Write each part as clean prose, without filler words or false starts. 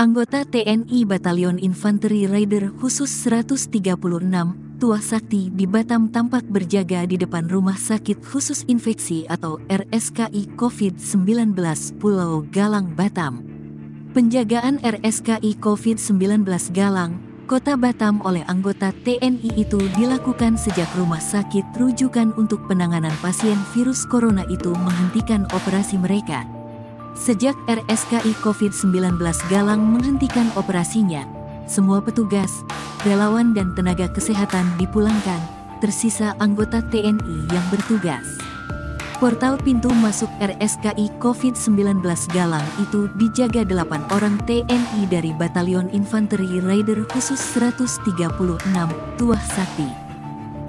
Anggota TNI Batalyon Infanteri Raider Khusus 136, Tuah Sakti di Batam tampak berjaga di depan Rumah Sakit Khusus Infeksi atau RSKI COVID-19 Pulau Galang, Batam. Penjagaan RSKI COVID-19 Galang, Kota Batam oleh anggota TNI itu dilakukan sejak rumah sakit rujukan untuk penanganan pasien virus corona itu menghentikan operasi mereka. Sejak RSKI COVID-19 Galang menghentikan operasinya, semua petugas, relawan dan tenaga kesehatan dipulangkan, tersisa anggota TNI yang bertugas. Portal pintu masuk RSKI COVID-19 Galang itu dijaga 8 orang TNI dari Batalyon Infanteri Raider Khusus 136, Tuah Sakti.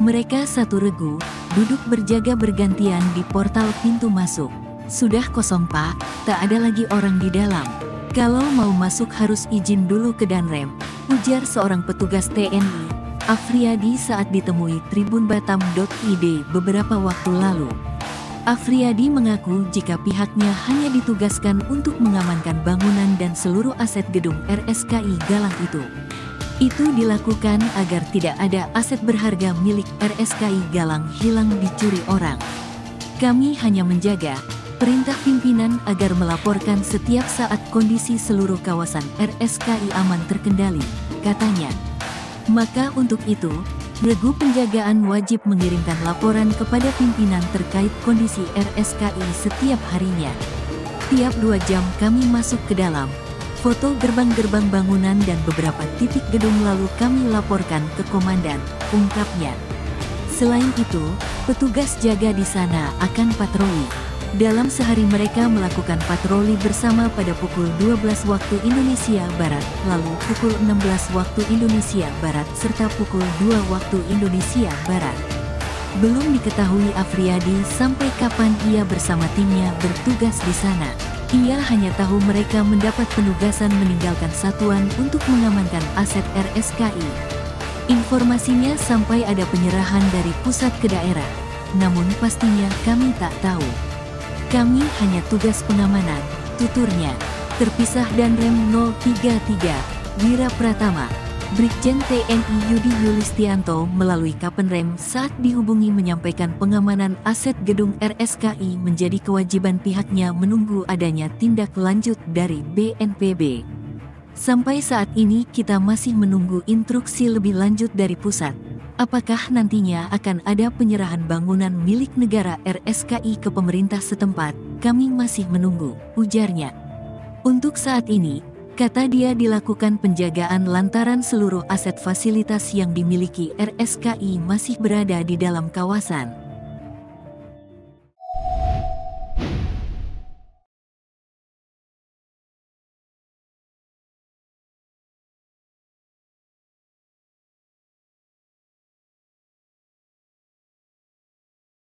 Mereka satu regu, duduk berjaga bergantian di portal pintu masuk. Sudah kosong pak, tak ada lagi orang di dalam. Kalau mau masuk harus izin dulu ke Danrem, ujar seorang petugas TNI, Afriadi saat ditemui tribunbatam.id beberapa waktu lalu. Afriadi mengaku jika pihaknya hanya ditugaskan untuk mengamankan bangunan dan seluruh aset gedung RSKI Galang itu. Itu dilakukan agar tidak ada aset berharga milik RSKI Galang hilang dicuri orang. Kami hanya menjaga perintah pimpinan agar melaporkan setiap saat kondisi seluruh kawasan RSKI aman terkendali, katanya. Maka untuk itu, regu penjagaan wajib mengirimkan laporan kepada pimpinan terkait kondisi RSKI setiap harinya. Tiap 2 jam kami masuk ke dalam, foto gerbang-gerbang bangunan dan beberapa titik gedung lalu kami laporkan ke komandan, ungkapnya. Selain itu, petugas jaga di sana akan patroli. Dalam sehari mereka melakukan patroli bersama pada pukul 12 waktu Indonesia Barat, lalu pukul 16 waktu Indonesia Barat, serta pukul 2 waktu Indonesia Barat. Belum diketahui Afriadi sampai kapan ia bersama timnya bertugas di sana. Ia hanya tahu mereka mendapat penugasan meninggalkan satuan untuk mengamankan aset RSKI. Informasinya sampai ada penyerahan dari pusat ke daerah, namun pastinya kami tak tahu. Kami hanya tugas pengamanan, tuturnya. Terpisah Danrem 033, Wira Pratama, Brigjen TNI Yudi Yulistianto melalui Kapenrem saat dihubungi menyampaikan pengamanan aset gedung RSKI menjadi kewajiban pihaknya menunggu adanya tindak lanjut dari BNPB. Sampai saat ini kita masih menunggu instruksi lebih lanjut dari pusat. Apakah nantinya akan ada penyerahan bangunan milik negara RSKI ke pemerintah setempat? Kami masih menunggu, ujarnya. Untuk saat ini, kata dia dilakukan penjagaan lantaran seluruh aset fasilitas yang dimiliki RSKI masih berada di dalam kawasan.